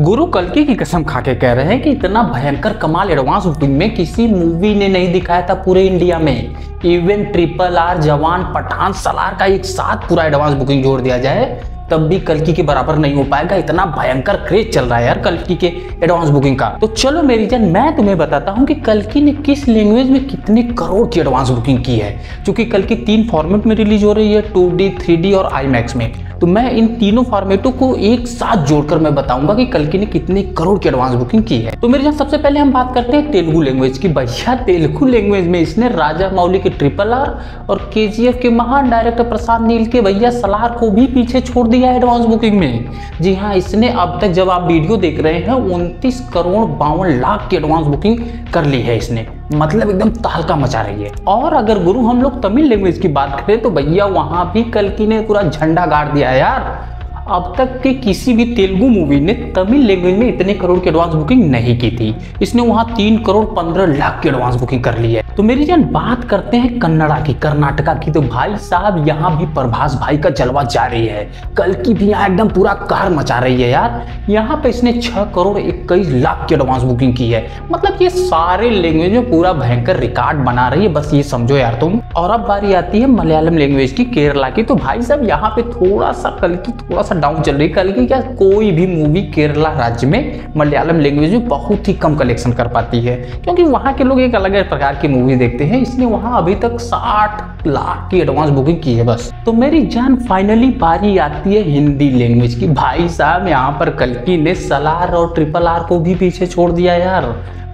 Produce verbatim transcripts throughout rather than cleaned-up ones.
गुरु कल्कि की कसम खा के कह रहे हैं कि इतना भयंकर कमाल एडवांस शूटिंग में किसी मूवी ने नहीं दिखाया था पूरे इंडिया में। इवन ट्रिपल आर, जवान, पठान, सलार का एक साथ पूरा एडवांस बुकिंग जोड़ दिया जाए तब भी कल्कि के बराबर नहीं हो पाएगा। इतना भयंकर क्रेज चल रहा है यार कल्कि के एडवांस बुकिंग का। तो चलो मेरी जान, मैं तुम्हें बताता हूँ कि कल्कि ने किस लैंग्वेज में कितने करोड़ की एडवांस बुकिंग की है। क्योंकि कल्कि तीन फॉर्मेट में रिलीज हो रही है, टू डी, थ्री डी और आई मैक्स में। तो मैं इन तीनों फॉर्मेटों को एक साथ जोड़कर मैं बताऊंगा कि कल्कि ने कितने करोड़ की एडवांस बुकिंग की है। तो मेरे जान, सबसे पहले हम बात करते हैं तेलुगु लैंग्वेज की। भैया तेलुगु लैंग्वेज में इसने राजा मौली के ट्रिपल आर और के जी एफ के महान डायरेक्टर प्रशांत नील के भैया सलार को भी पीछे छोड़ दिया है एडवांस बुकिंग में। जी हाँ, इसने अब तक जब आप वीडियो देख रहे हैं उनतीस करोड़ बावन लाख की एडवांस बुकिंग कर ली है इसने। मतलब एकदम तहलका मचा रही है। और अगर गुरु हम लोग तमिल लैंग्वेज की बात करें तो भैया वहां भी कल्कि ने पूरा झंडा गाड़ दिया है यार। अब तक के किसी भी तेलुगु मूवी ने तमिल लैंग्वेज में इतने करोड़ की एडवांस बुकिंग नहीं की थी। इसने वहां तीन करोड़ पंद्रह लाख की एडवांस बुकिंग कर ली है। तो मेरी जान, बात करते हैं कन्नड़ा की, कर्नाटका की। तो भाई साहब, यहाँ भी प्रभास भाई का जलवा जारी है। कल्कि भी यहाँ एकदम पूरा कहर मचा रही है यार। यहाँ पे इसने छह करोड़ इक्कीस लाख की एडवांस बुकिंग की है। मतलब ये सारे लैंग्वेज में पूरा भयंकर रिकॉर्ड बना रही है, बस ये समझो यार तुम। और अब बारी आती है मलयालम लैंग्वेज की, केरला की। तो भाई साहब, यहाँ पे थोड़ा सा कल्कि थोड़ा सा डाउन चल रही है। कल्कि क्या, कोई भी मूवी केरला राज्य में मलयालम लैंग्वेज में बहुत ही कम कलेक्शन कर पाती है, क्योंकि वहाँ के लोग एक अलग प्रकार की भी देखते हैं। इसने वहां अभी तक साठ लाख की एडवांस बुकिंग की है बस। तो मेरी जान, फाइनली बारी आती है हिंदी लैंग्वेज की। भाई साहब, यहाँ पर कल्कि ने सलार और ट्रिपल आर को भी पीछे छोड़ दिया यार।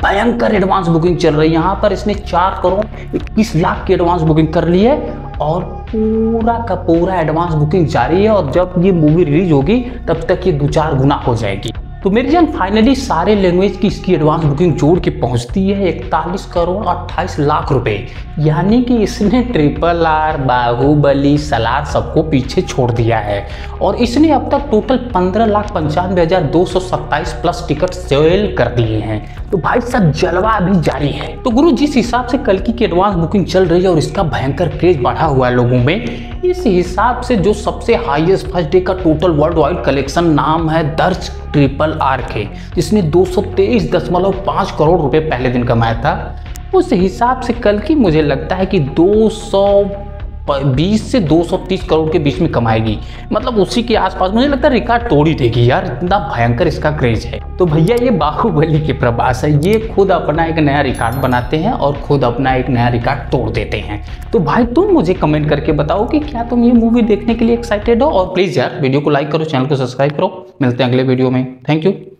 भयंकर एडवांस बुकिंग चल रही है। यहाँ पर इसने चार करोड़ इक्कीस लाख की एडवांस बुकिंग कर ली है और पूरा का पूरा एडवांस बुकिंग जारी है। और जब ये मूवी रिलीज होगी तब तक ये दो चार गुना हो जाएगी। तो मेरी जान, फाइनली सारे लैंग्वेज की इसकी एडवांस बुकिंग जोड़ के पहुंचती है इकतालीस करोड़ अट्ठाईस लाख रुपए। यानी कि इसने ट्रिपल आर, बाहुबली, सलार सबको पीछे छोड़ दिया है। और इसने अब तक टोटल पंद्रह लाख पंचानवे हजार दो सौ सत्ताईस प्लस टिकट सेल कर दिए हैं। तो भाई साहब, जलवा अभी जारी है। तो गुरु, जिस हिसाब से कल्कि की एडवांस बुकिंग चल रही है और इसका भयंकर क्रेज बढ़ा हुआ है लोगों में, इस हिसाब से जो सबसे हाईएस्ट फर्स्ट डे का टोटल वर्ल्ड वाइड कलेक्शन नाम है दर्ज ट्रिपल आर के, जिसने दो सौ तेईस दशमलव पाँच करोड़ रुपए पहले दिन कमाया था, उस हिसाब से कल्कि मुझे लगता है कि दो सौ बीस से दो सौ तीस करोड़ के बीच में कमाएगी। मतलब उसी के आसपास मुझे लगता है रिकॉर्ड तोड़ ही देगी यार, इतना भयंकर इसका क्रेज है। तो भैया, ये बाहुबली के प्रभास है, ये खुद अपना एक नया रिकॉर्ड बनाते हैं और खुद अपना एक नया रिकॉर्ड तोड़ देते हैं। तो भाई, तुम मुझे कमेंट करके बताओ कि क्या तुम ये मूवी देखने के लिए एक्साइटेड हो। और प्लीज़ यार, वीडियो को लाइक करो, चैनल को सब्सक्राइब करो। मिलते हैं अगले वीडियो में। Thank you.